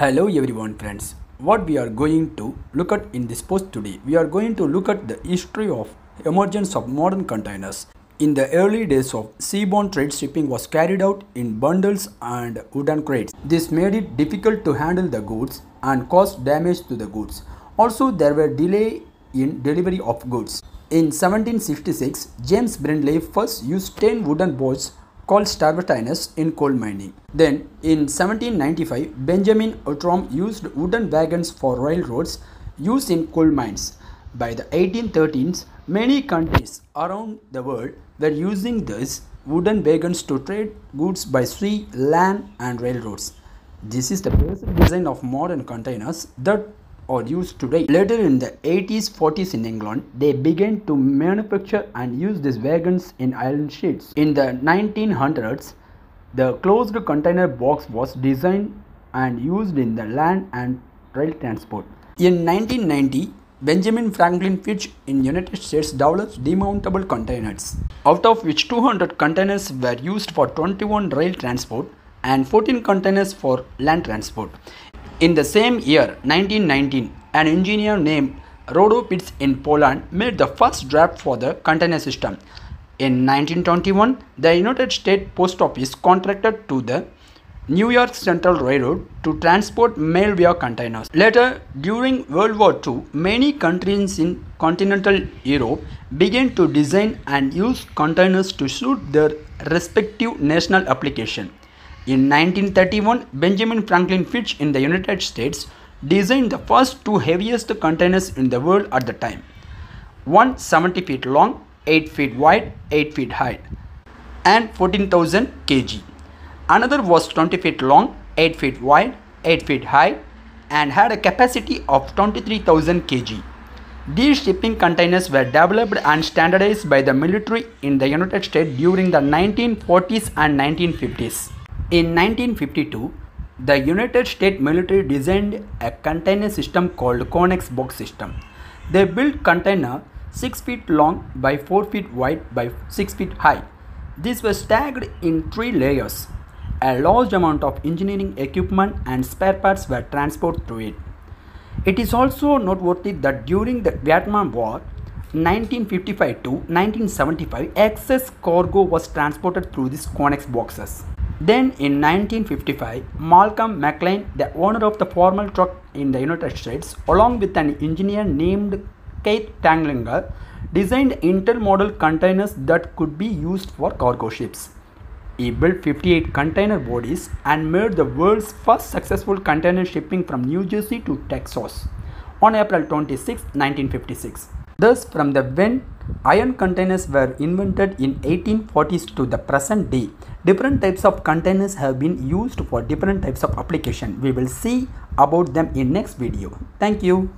Hello everyone friends, what we are going to look at in this post today, we are going to look at the history of emergence of modern containers. In the early days of seaborne trade, shipping was carried out in bundles and wooden crates. This made it difficult to handle the goods and caused damage to the goods. Also, there were delays in delivery of goods. In 1766, James Brindley first used 10 wooden boards called Stabatinus in coal mining. Then, in 1795, Benjamin Outram used wooden wagons for railroads used in coal mines. By the 1830s, many countries around the world were using these wooden wagons to trade goods by sea, land, and railroads. This is the basic design of modern containers that are used today. Later in the 1840s in England, they began to manufacture and use these wagons in iron sheets. In the 1900s, the closed container box was designed and used in the land and rail transport. In 1990, Benjamin Franklin Fitch in United States developed demountable containers, out of which 200 containers were used for 21 rail transport and 14 containers for land transport. In the same year, 1919, an engineer named Rodo Pitts in Poland made the first draft for the container system. In 1921, the United States Post Office contracted to the New York Central Railroad to transport mail via containers. Later, during World War II, many countries in continental Europe began to design and use containers to suit their respective national application. In 1931, Benjamin Franklin Fitch in the United States designed the first two heaviest containers in the world at the time. One 70 feet long, 8 feet wide, 8 feet high, and 14,000 kg. Another was 20 feet long, 8 feet wide, 8 feet high, and had a capacity of 23,000 kg. These shipping containers were developed and standardized by the military in the United States during the 1940s and 1950s. In 1952, the United States military designed a container system called Conex box system. They built containers 6 feet long by 4 feet wide by 6 feet high. These were stacked in 3 layers. A large amount of engineering equipment and spare parts were transported through it. It is also noteworthy that during the Vietnam War, 1955 to 1975, excess cargo was transported through these Conex boxes. Then in 1955, Malcolm McLean, the owner of the formal truck in the United States, along with an engineer named Keith Tanglinger, designed intermodal containers that could be used for cargo ships. He built 58 container bodies and made the world's first successful container shipping from New Jersey to Texas on April 26, 1956. Thus, from the when iron containers were invented in 1840s to the present day, different types of containers have been used for different types of application. We will see about them in next video. Thank you.